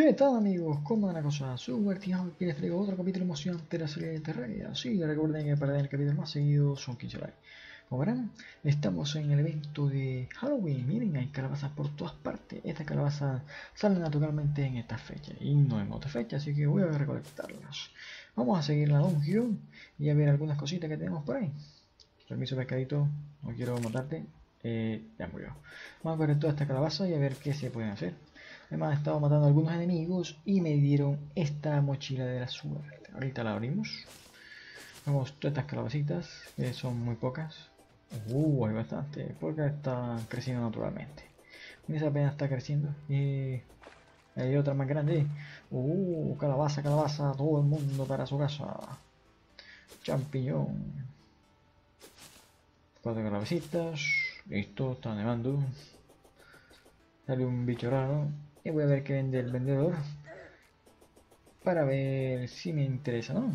¿Qué tal, amigos? ¿Cómo va la cosa? Soy Guartinajo y les traigo otro capítulo emocionante de la serie de Terraria. Sí, recuerden que para el capítulo más seguido son 15 likes. Como verán, estamos en el evento de Halloween. Miren, hay calabazas por todas partes. Estas calabazas salen naturalmente en esta fecha y no en otra fecha, así que voy a recolectarlas. Vamos a seguir la dungeon y a ver algunas cositas que tenemos por ahí. Permiso, pescadito, no quiero matarte. Ya murió. Vamos a ver toda esta calabaza y a ver qué se pueden hacer. Además, he estado matando a algunos enemigos y me dieron esta mochila de la suerte. Ahorita la abrimos. Vemos todas estas calabacitas, que son muy pocas. Hay bastante, porque está creciendo naturalmente. Esa apenas está creciendo. Y hay otra más grande. Calabaza, calabaza, todo el mundo para su casa. Champiñón. 4 calabacitas. Listo, está nevando. Sale un bicho raro. Y voy a ver qué vende el vendedor. Para ver si me interesa, ¿no?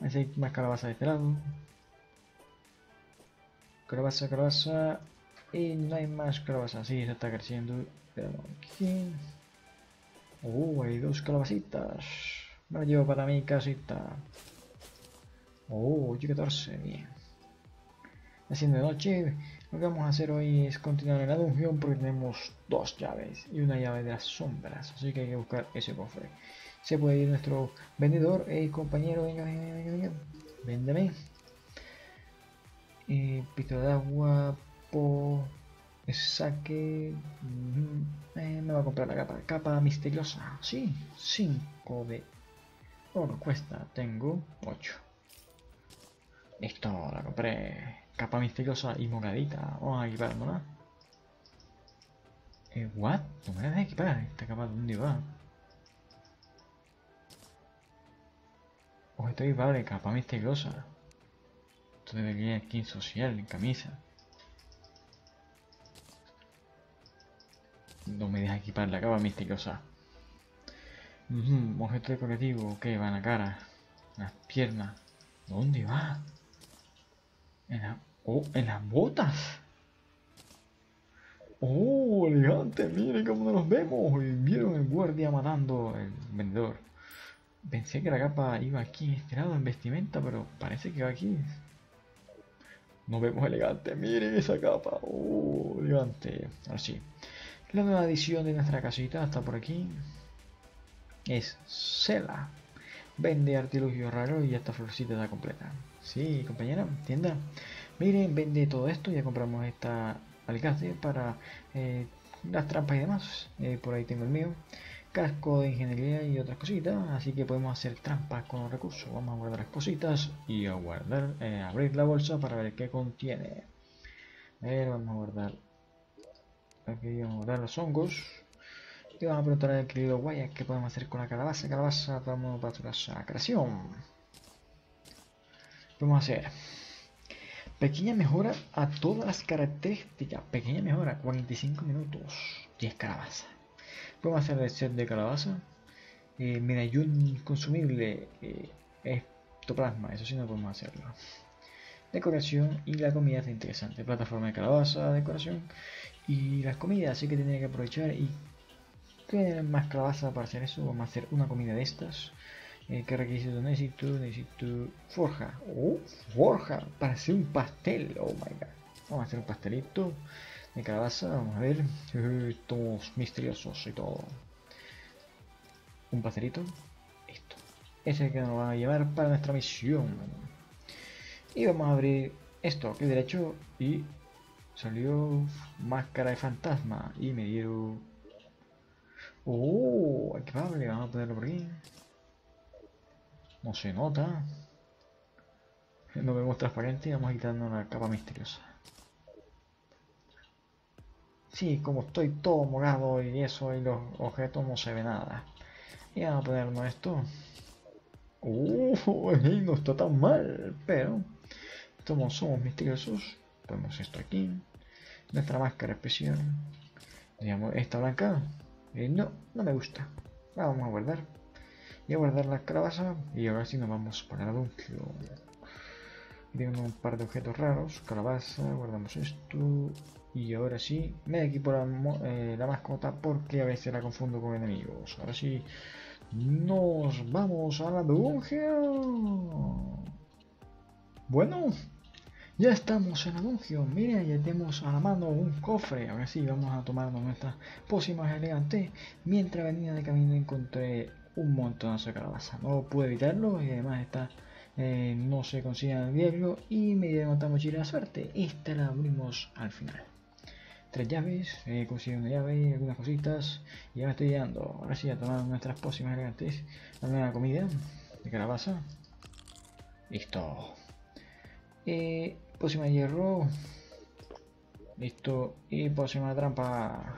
Hay más calabaza de este lado. Calabaza, calabaza. Y no hay más calabaza. Sí, se está creciendo. Pero aquí. Hay 2 calabacitas. Me lo llevo para mi casita. 14. Bien. Haciendo de noche. Lo que vamos a hacer hoy es continuar en la dungeon porque tenemos 2 llaves y una llave de las sombras. Así que hay que buscar ese cofre. Se puede ir nuestro vendedor. Compañero, venga. Véndeme. Pistola de agua, saque. Me va a comprar la capa misteriosa. Sí, 5 de oro cuesta. Tengo 8. Listo, la compré. Capa misteriosa y moradita. Vamos a equipárnosla. ¿What? No me dejes equipar. Esta capa, ¿dónde va? Objeto equipable, capa misteriosa. Esto debería skin social, en camisa. No me deja equipar la capa misteriosa. Objeto decorativo, que va en la cara, en las piernas. ¿Dónde va? En las botas. Elegante, miren cómo nos vemos. Vieron el guardia matando al vendedor. Pensé que la capa iba aquí en este lado en vestimenta, pero parece que va aquí. Nos vemos elegante, miren esa capa. Elegante. Ahora sí. La nueva edición de nuestra casita está por aquí. Es Cela. Vende artilugios raros y esta florcita está completa. Sí, compañera, tienda. Miren, vende todo esto. Ya compramos esta alicate para las trampas y demás. Por ahí tengo el mío. Casco de ingeniería y otras cositas, así que podemos hacer trampas con los recursos. Vamos a guardar las cositas y a guardar, abrir la bolsa para ver qué contiene. A ver, vamos a guardar. Aquí vamos a guardar los hongos. Y vamos a preguntar al querido Guaya qué podemos hacer con la calabaza. Calabaza, todo el mundo para tu casa. Creación. Vamos a hacer pequeña mejora a todas las características. Pequeña mejora, 45 minutos, 10 calabazas. Vamos a hacer el set de calabaza. Medallón consumible, ectoplasma, eso sí no podemos hacerlo. Decoración y la comida está interesante. Plataforma de calabaza, decoración y las comidas, así que tendría que aprovechar y tener más calabaza para hacer eso. Vamos a hacer una comida de estas. ¿Qué requisitos necesito? Necesito forja. Forja para hacer un pastel. Oh my god. Vamos a hacer un pastelito de calabaza, vamos a ver. Todos misteriosos y todo. Un pastelito. Listo. Ese es el que nos va a llevar para nuestra misión. Y vamos a abrir esto, clic derecho. Y salió máscara de fantasma. Y me dieron. Equipable, vamos a ponerlo por aquí. No se nota. No vemos transparente. Vamos a quitarnos la capa misteriosa. Sí, como estoy todo morado y eso y los objetos no se ve nada. Y vamos a ponernos esto. No está tan mal, pero como somos misteriosos, ponemos esto aquí. Nuestra máscara especial. Digamos, esta blanca. No me gusta. La vamos a guardar. Y a guardar las calabazas. Y ahora sí nos vamos para la dungeon. Vienen un par de objetos raros, calabaza, guardamos esto. Y ahora sí, me equipo la mascota porque a veces la confundo con enemigos. Ahora sí, nos vamos a la dungeon. Bueno, ya estamos en la dungeon. Mira, ya tenemos a la mano un cofre. Ahora sí, vamos a tomarnos nuestras pócimas elegantes. Mientras venía de camino encontré un montonazo de calabaza. No pude evitarlo y además está... no se consigue el diario y me dieron otra mochila de suerte. Esta la abrimos al final. 3 llaves, consigo una llave, algunas cositas y ya me estoy llegando. Ahora sí, a tomar nuestras pócimas elegantes. La nueva comida de calabaza. Listo. Pócima de hierro. Listo. Y pócima de trampa.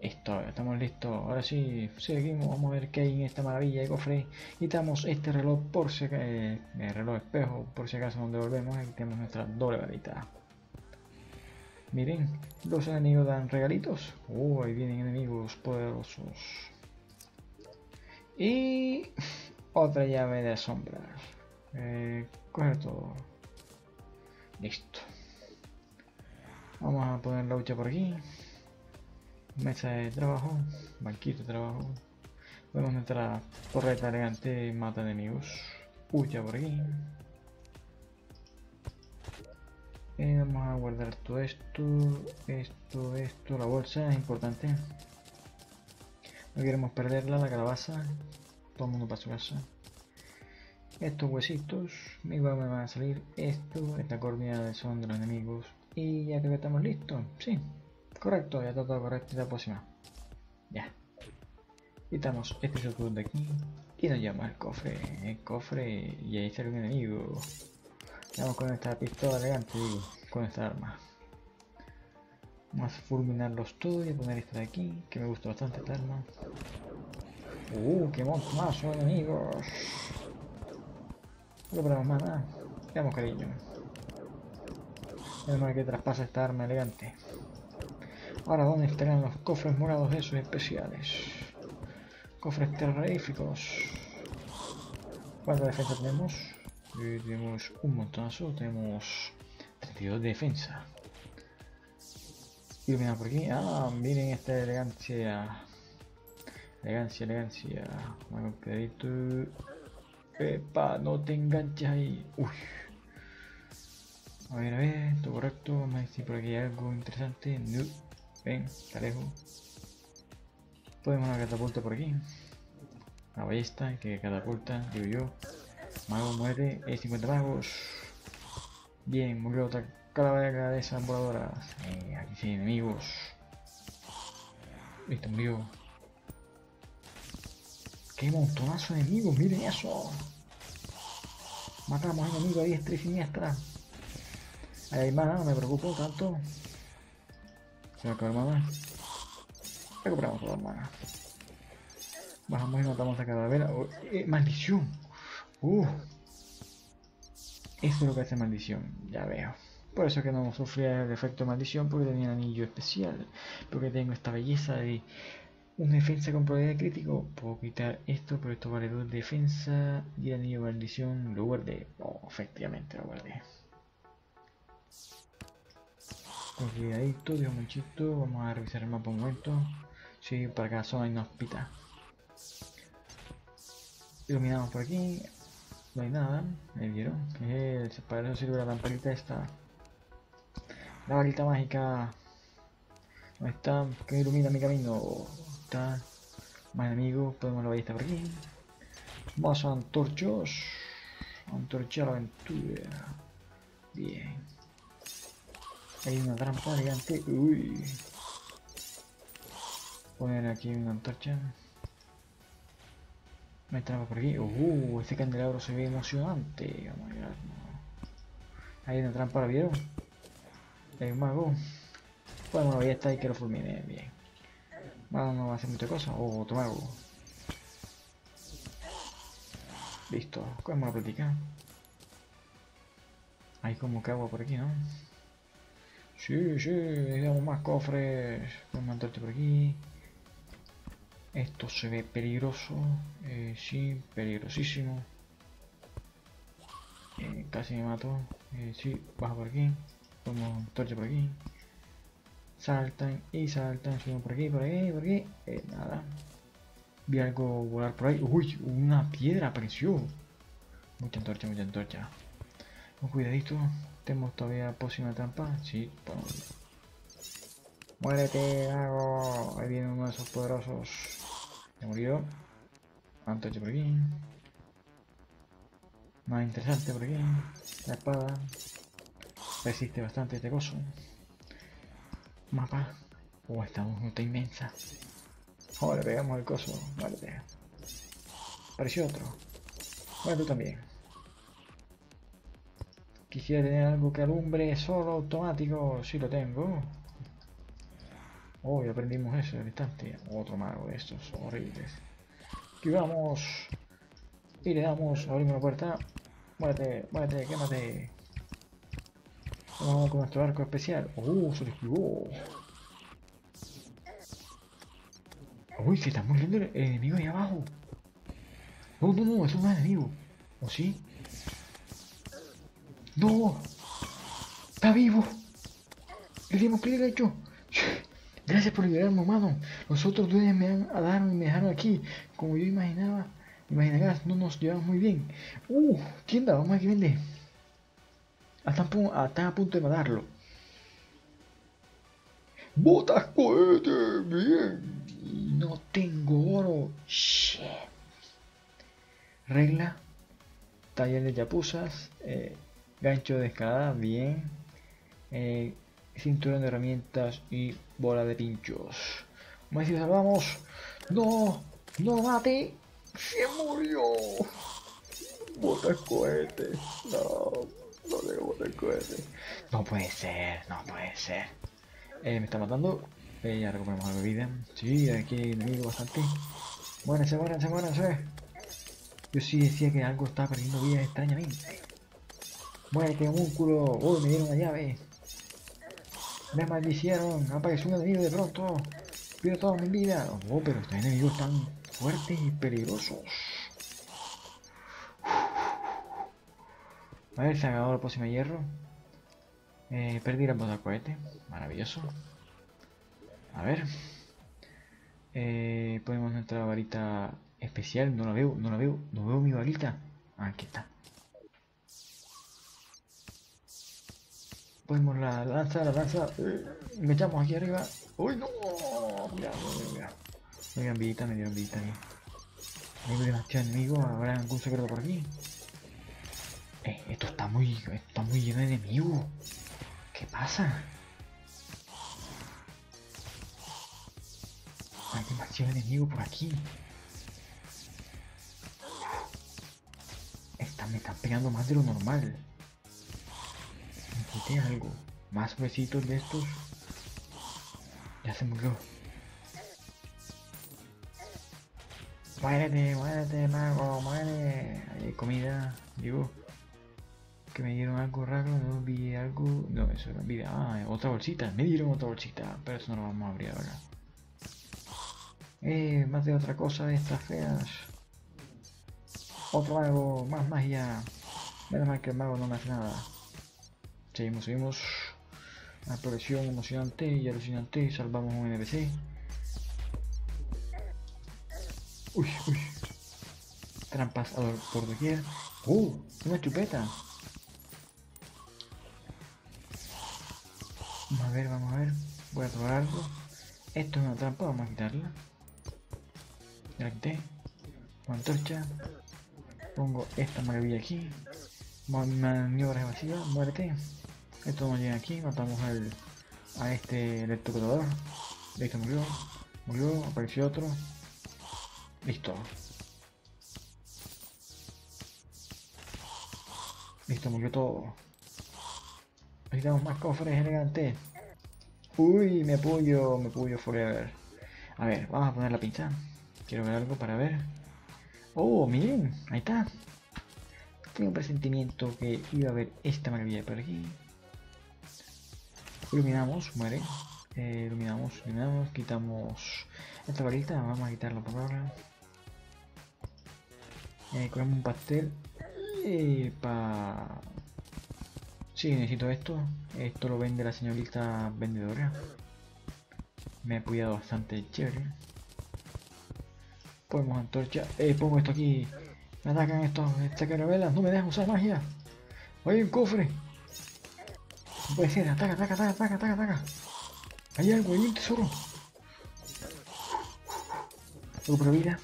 Esto, estamos listos. Ahora sí, seguimos. Vamos a ver qué hay en esta maravilla de cofre. Quitamos este reloj por si acaso, el reloj espejo, por si acaso nos devolvemos. Aquí tenemos nuestra doble varita. Miren, los enemigos dan regalitos. Ahí vienen enemigos poderosos. Y otra llave de sombras. Coger todo. Listo. Vamos a poner la hucha por aquí. Mesa de trabajo, banquito de trabajo. Vemos nuestra torreta elegante, mata enemigos. Hucha por aquí. Vamos a guardar todo esto. La bolsa es importante. No queremos perderla, la calabaza. Todo el mundo para su casa. Estos huesitos, igual me van a salir. Esta cornea son de los enemigos. Y ya creo que estamos listos. Sí. Correcto, ya está todo correcto, la próxima. Ya. Quitamos este shotgun de aquí y nos llama el cofre. Y ahí sale un enemigo. Vamos con esta pistola elegante y con esta arma. Vamos a fulminarlos todos y a poner esta de aquí, que me gusta bastante esta arma. ¡Qué monstruo, enemigos! No compramos más nada. Le damos cariño. Además que traspasa esta arma elegante. Ahora, ¿dónde estarán los cofres morados esos especiales? Cofres terroríficos. ¿Cuánta defensa tenemos? Tenemos un montonazo. Tenemos 32 de defensa. Iluminado por aquí. Miren esta elegancia. Elegancia. Bueno, cuidadito. Epa, no te enganches ahí. Uy. A ver, todo correcto. Vamos a decir por aquí algo interesante. No. Ven, te alejo. Podemos una catapulta por aquí. Una ballesta que catapulta, digo yo. Mago muere, 50 magos. Bien, murió otra calavera de esas voladoras. Aquí sí, enemigos. Listo, murió. ¡Qué montonazo de enemigos! ¡Miren eso! Matamos a enemigos a diestra y siniestra. Hay más, no me preocupo tanto. Se va a acabar mana. Recuperamos toda la mana. Bajamos y matamos a calavera. ¡Maldición! Esto es lo que hace maldición. Ya veo. Por eso que no sufría el efecto de maldición. Porque tenía un anillo especial. Porque tengo esta belleza de... una defensa con probabilidad de crítico. Puedo quitar esto. Pero esto vale 2 defensa. Y el anillo de maldición lo guardé. Efectivamente lo guardé. Con cuidadito, Dios muchito, vamos a revisar el mapa un momento. Sí, para cada zona inhóspita. Iluminamos por aquí. No hay nada, me vieron. Para eso sirve la lamparita esta. La varita mágica. No está, que ilumina mi camino. Está. Más enemigos, podemos la ballesta por aquí. Vamos a antorchos. Antorchar la aventura. Bien. Hay una trampa elegante. Uy. Poner aquí una antorcha. No hay trampa por aquí. Este candelabro se ve emocionante. Vamos a llegar. Hay una trampa, ¿la vieron? Hay un mago. Bueno, ya está y que lo fulmine. Bien. No va a hacer mucha cosa. Otro mago. Listo. ¿Cómo la platica? Hay como que agua por aquí, ¿no? Sí, necesitamos más cofres. Vamos a mandarte por aquí. Esto se ve peligroso. Sí, peligrosísimo. Casi me mato. Sí, bajo por aquí. Tomo torcha por aquí. Saltan y saltan. Suben por aquí, por aquí, por aquí. Nada. Vi algo volar por ahí. Uy, una piedra apareció. Mucha antorcha, mucha antorcha. Con cuidadito. Tenemos todavía pócima de trampa. Sí, bueno. Muérete, vago. Ahí viene uno de esos poderosos. Se murió. Antorcha por aquí. Más interesante por aquí. La espada. Resiste bastante este coso. Mapa. Esta nota inmensa. Ahora pegamos el coso. Vale, pega. Apareció otro. Bueno, tú también. Quisiera tener algo que alumbre solo automático. Sí lo tengo. Hoy aprendimos eso en el instante. Otro mago de estos horribles. Aquí vamos. Y le damos. Abrimos la puerta. Muérete, muérete, quémate. Vamos con nuestro arco especial. ¡Oh! Se lo esquivó. ¡Uy! Se está muriendo el enemigo ahí abajo. No, no, no, eso no es enemigo. ¿O sí? ¡No! ¡Está vivo! ¡Le dimos clic derecho! Gracias por liberarme, humano. Los otros duendes me agarraron y me dejaron aquí. Como yo imaginaba. Imaginarás, no nos llevamos muy bien. Tienda, vamos a que vende. Están a punto de matarlo. ¡Botas cohete! ¡Bien! No tengo oro. Shit. Regla. Taller de yapuzas. Gancho de escalada. Bien. Cinturón de herramientas y bola de pinchos. Vamos a decir, salvamos. ¡No! ¡No mate! ¡Se murió! ¡Botas cohete! ¡No! No le voy a coger. No puede ser, no puede ser. Me está matando. Ya recuperamos la bebida. Sí, aquí hay enemigo bastante. Muéranse, muéranse, muéranse. Yo sí decía que algo estaba perdiendo vida extrañamente. Muérete, homúnculo. Uy, me dieron una llave. Me maldicieron. Apareció un enemigo de pronto. Pido toda mi vida. Oh, pero estos enemigos tan fuertes y peligrosos. A ver, se ha acabado la pócima de hierro. Perdí la bota de cohete. Maravilloso. A ver. Ponemos nuestra varita especial. No la veo, no la veo. No veo mi varita. Aquí está. Ponemos la lanza, la lanza. Me echamos aquí arriba. ¡Uy, no! Mira, mira, mira. Me dieron vidita, me dieron vidita aquí. Hay demasiado enemigo. ¿Habrá algún secreto por aquí? Esto está muy lleno de enemigos. ¿Qué pasa? Hay demasiado enemigo por aquí. Me están pegando más de lo normal. Necesité algo. Más huesitos de estos. Ya se murió. Muérete, muérete, mago, muérete. Hay comida, digo. Que me dieron algo raro, no vi algo. No, eso era vida. Ah, otra bolsita. Me dieron otra bolsita, pero eso no lo vamos a abrir ahora. Más de otra cosa de estas feas. Otro mago, más magia. Menos mal que el mago no me hace nada. Seguimos, seguimos. Una progresión emocionante y alucinante. Salvamos un NPC. Uy, uy. Trampas por doquier. Una chupeta. Vamos a ver, vamos a ver. Voy a probar algo. Esto es una trampa, vamos a quitarla. La quité. Pongo antorcha. Pongo esta maravilla aquí. Maniobras evasivas, muérete. Esto no llega aquí, matamos a este electrocutador. Listo, murió. Murió, apareció otro. Listo. Listo, murió todo. Necesitamos más cofres elegantes. Uy, me apoyo forever. A ver, vamos a poner la pinza. Quiero ver algo para ver. Oh, miren, ahí está. Tengo un presentimiento que iba a haber esta maravilla por aquí. Iluminamos, muere. Iluminamos, iluminamos, quitamos esta varita. Vamos a quitarla por ahora. Comemos un pastel. Epa. Sí, necesito esto. Esto lo vende la señorita vendedora. Me ha cuidado bastante chévere. Podemos antorcha. Pongo esto aquí. Me atacan estas carabelas. No me dejan usar magia. Hay un cofre. No puede ser. Ataca, ataca, ataca, ataca, ataca, ataca. Hay algo, hay un tesoro. Recupero vida.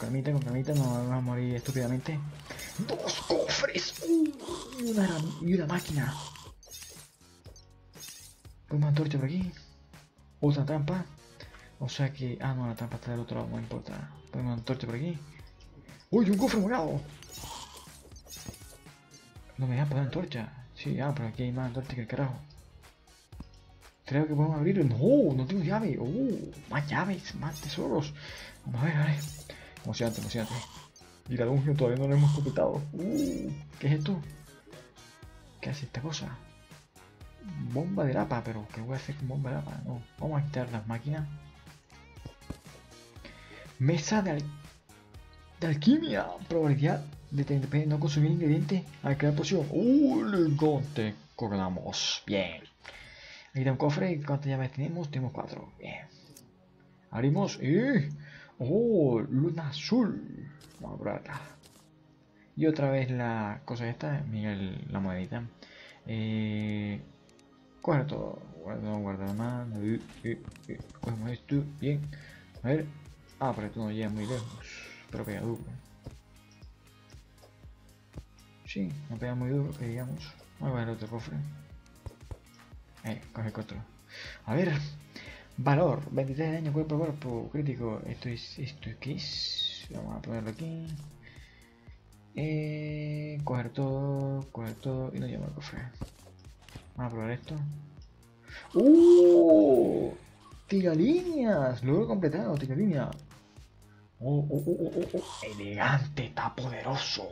Con calmita, no vamos a morir estúpidamente. ¡Dos cofres! Y una máquina. Pongo antorcha por aquí. Otra trampa. O sea que... Ah, no, la trampa está del otro lado, no importa. Ponemos antorcha por aquí. ¡Uy, un cofre morado! No me dejan poner antorcha. Sí, pero aquí hay más antorcha que el carajo. Creo que podemos abrirlo. ¡No! No tengo llave. Más llaves, más tesoros. Vamos a ver, vale. Emocionante, emocionante. Y la dungeon todavía no lo hemos completado. ¿Qué es esto? ¿Qué hace esta cosa? Bomba de lapa, pero ¿qué voy a hacer con bomba de lapa? No, vamos a quitar las máquinas. Mesa de alquimia. Probabilidad de no consumir ingredientes al crear poción. ¡Elegante! Coronamos. Bien. Aquí está un cofre. ¿Cuántas llaves tenemos? Tenemos 4. Bien. Abrimos y... ¡Oh! Luna azul. Vamos a probarla. Y otra vez la cosa esta. Miguel, la monedita. Coge todo. Guarda más. Cogemos esto. Bien. A ver. Pero tú no llegas muy lejos. Pero pega duro. Sí, no pega muy duro, que digamos. Voy a ver otro cofre. Coge otro. A ver. Valor. 23 de daño cuerpo a cuerpo. Crítico. Esto es ¿qué es? Vamos a ponerlo aquí. Coger todo y no llevamos al cofre. Vamos a probar esto. ¡Uh! ¡Tira líneas! Lo he completado, tira línea. Elegante, está poderoso.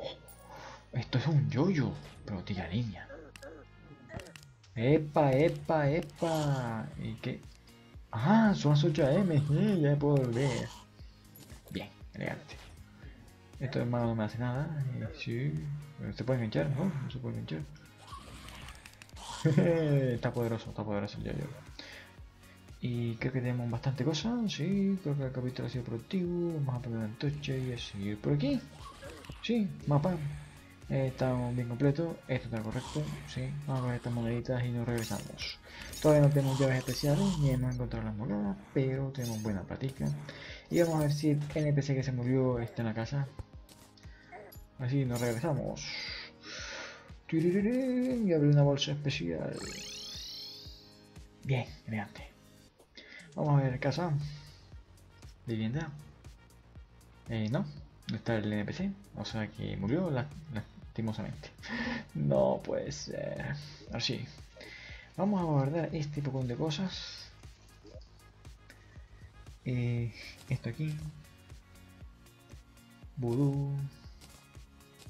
Esto es un yoyo, pero tira línea. Epa, epa, epa. ¿Y qué? Ah, son las 8 AM. Ya me puedo volver. Bien, elegante. Esto de malo no me hace nada. Sí, se puede enganchar, ¿no? No se puede enganchar. Está poderoso el yoyo. Y creo que tenemos bastante cosas. Sí, creo que el capítulo ha sido productivo. Vamos a poner la antorcha y a seguir por aquí. Sí, mapa. Está bien completo. Esto está correcto. Sí, vamos a coger estas moneditas y nos regresamos. Todavía no tenemos llaves especiales ni hemos encontrado las monedas, pero tenemos buena práctica. Y vamos a ver si el NPC que se murió está en la casa. Así nos regresamos. Y abrir una bolsa especial. Bien, elegante. Vamos a ver casa. Vivienda. No está el NPC. O sea que murió lastimosamente. No puede ser. Ahora sí. Vamos a guardar este poco de cosas. Esto aquí. Vudú.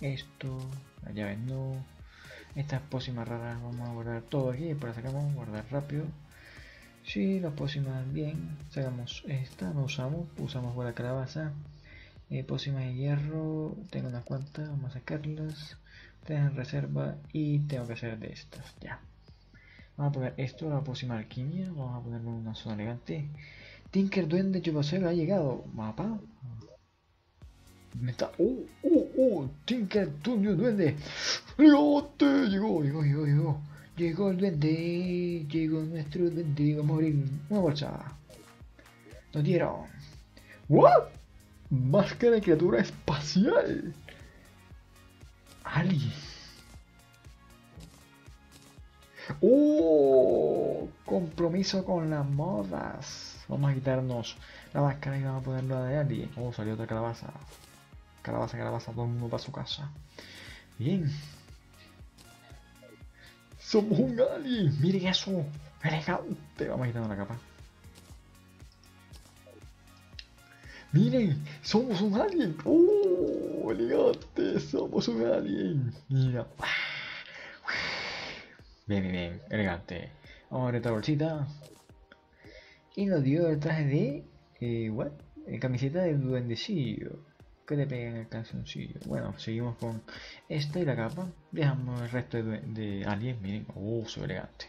Esto. Las llaves no. Estas pócimas raras. Vamos a guardar todo aquí. Por las sacamos. Guardar rápido. Sí, las pócimas bien, sacamos esta, no usamos, usamos buena calabaza, pócimas de hierro, tengo unas cuantas, vamos a sacarlas, tengo en reserva y tengo que hacer de estas, ya. Vamos a poner esto, la pócima de alquimia, vamos a ponerlo en una zona elegante. Tinker Duende Chupacero ha llegado, mapa. ¿Dónde está? Tinker Duende, llegó. Llegó el duende, llegó nuestro duende, vamos a abrir una bolsa. Nos dieron. ¿What? Máscara de criatura espacial. Ali. Compromiso con las modas. Vamos a quitarnos la máscara y vamos a ponerla de Ali. Salió otra calabaza. Calabaza, todo el mundo para su casa. Bien. ¡Somos un alien! ¡Miren eso! ¡Elegante! Vamos a quitarnos la capa. ¡Miren! ¡Somos un alien! ¡Oh! ¡Elegante! ¡Somos un alien! ¡Mira! Bien. Elegante. Vamos a ver esta bolsita. Y nos dio el traje de... ¿What? Camiseta del duendecillo. que le peguen el calzoncillo. Bueno, seguimos con esta y la capa. Dejamos el resto de aliens. Miren, soy elegante.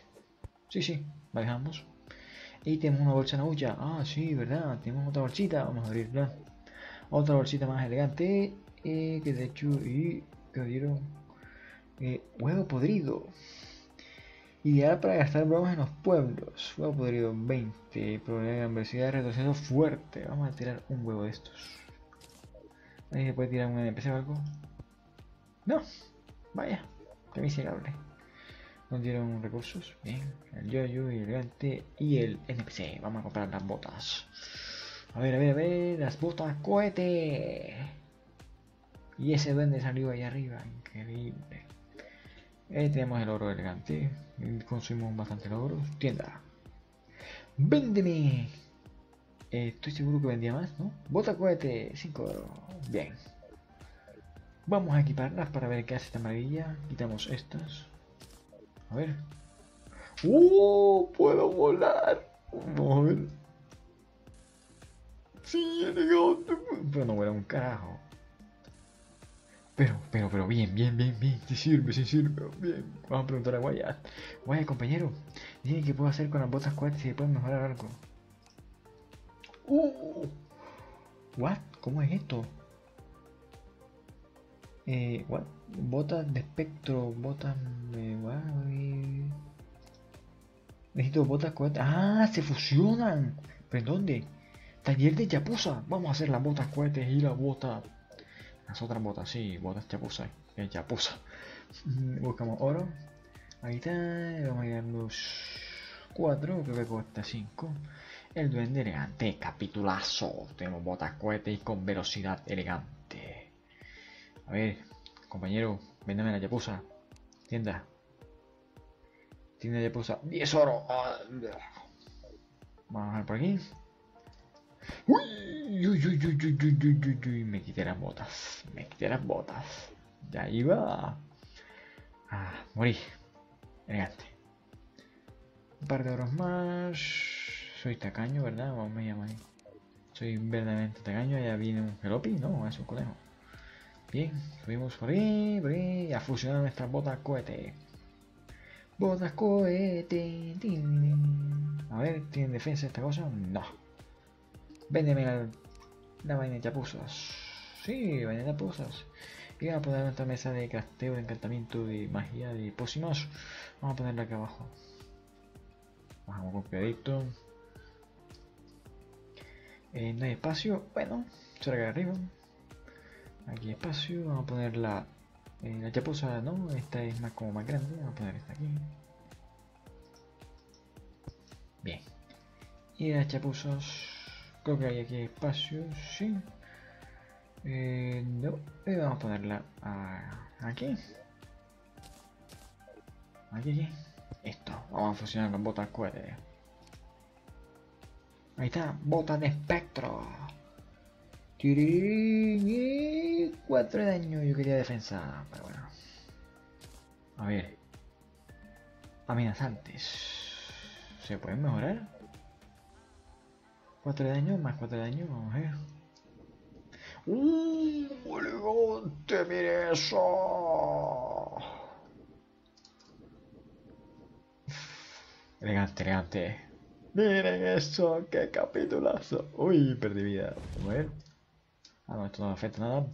Sí, la dejamos. Y tenemos una bolsa naucha. Ah, sí, verdad. Tenemos otra bolsita. Vamos a abrirla. Otra bolsita más elegante. Que de hecho, que dieron huevo podrido. Ideal para gastar bromas en los pueblos. Huevo podrido 20. Probabilidad de adversidad de retroceso fuerte. Vamos a tirar un huevo de estos. ¿Ahí se puede tirar un NPC o algo? No. Vaya. Qué miserable. Nos dieron recursos. Bien. El yoyo y el gante y el NPC. Vamos a comprar las botas. A ver. Las botas cohete. Y ese duende salió ahí arriba. Increíble. Ahí tenemos el oro elegante. Consumimos bastante oro. Tienda. ¡Véndeme! Estoy seguro que vendía más, ¿no? Bota cohete, 5 oro. Bien. Vamos a equiparlas para ver qué hace esta maravilla. Quitamos estas. A ver. ¡Oh! ¡Puedo volar! Vamos a ver. ¡Sí, elegante! Pero no vuela un carajo. Pero, bien. Sí sirve. Bien. Vamos a preguntar a Guaya. Guaya, compañero. Dime qué puedo hacer con las botas cohete si pueden mejorar algo. What? ¿Cómo es esto? What? Botas de espectro, botas de... Necesito botas cohetes. ¡Ah! ¡Se fusionan! ¿Pero en dónde? Taller de chapuza. Vamos a hacer las botas cohetes y las otras botas, sí, botas chapuza. Chapuza. Buscamos oro. Ahí está. Vamos a ir a los 4, creo que cuesta 5. El duende elegante, capitulazo. Tenemos botas cohetes y con velocidad elegante. A ver, compañero, véndame la yapusa. Tienda yapusa. 10 oro. Vamos a ver por aquí. Uy. Me quité las botas. Ya iba. Ah, morí. Elegante. Un par de oros más. Soy tacaño, ¿verdad? O me llaman ahí. Soy verdaderamente tacaño. Allá viene un gelopi, no, es un conejo. Bien, subimos por ahí. A fusionar nuestras botas cohete. A ver, ¿tienen defensa esta cosa? No. Véndeme la vaina de chapuzas. Sí, vaina de chapuzas. Y vamos a poner nuestra mesa de casteo, de encantamiento, de magia, de pócimas. Vamos a ponerla acá abajo. Bajamos con cuidadito. No hay espacio, bueno, será que arriba. Aquí hay espacio, vamos a poner la chapuza, no, esta es más como más grande, vamos a poner esta aquí. Bien. Y las chapuzas, creo que hay aquí espacio, sí. No, vamos a ponerla aquí. Aquí. Esto, vamos a fusionar con botas cohetes. Ahí está, botas de espectro. 4 de daño, yo quería defensa, pero bueno. A ver. Amenazantes. ¿Se pueden mejorar? 4 de daño, más 4 de daño, vamos a ver. ¡Elegante! ¡Mire eso! Elegante. Miren eso, qué capitulazo. Uy, perdí vida. Vamos a ver. Ah, no, esto no me afecta nada.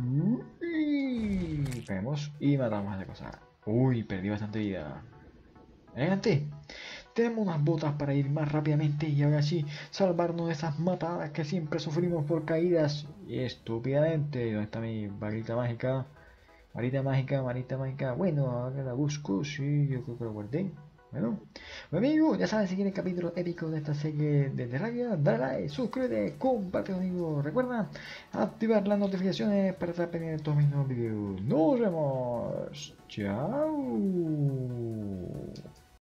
Uy, vemos y matamos a esta cosa. Uy, perdí bastante vida. Elegante. Tenemos unas botas para ir más rápidamente y ahora sí salvarnos de esas matadas que siempre sufrimos por caídas. Y estúpidamente. ¿Dónde está mi varita mágica? Varita mágica. Bueno, ahora la busco. Sí, yo creo que la guardé. Bueno, amigos, ya saben, si quieren capítulos épicos de esta serie de Terraria, dale like, suscríbete, comparte conmigo, recuerda activar las notificaciones para estar pendiente de todos mis nuevos videos. Nos vemos, chao.